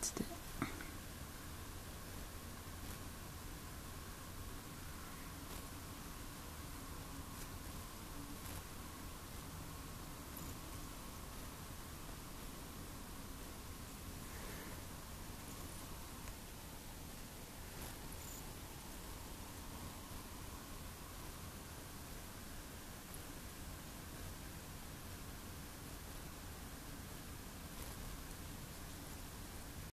That's it.